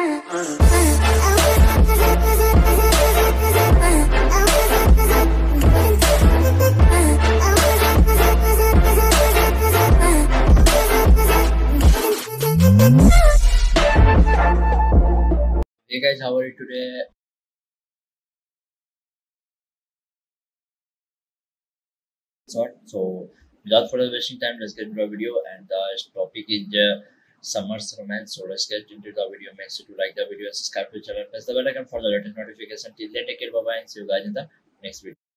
Hey guys, how are you today? So without further wasting time, let's get into our video, and the topic is Summer's Romance. So let's get into the video. Make sure to like the video and subscribe to the channel. Press the bell icon for the latest notification. Till then, take care, bye bye, and see you guys in the next video.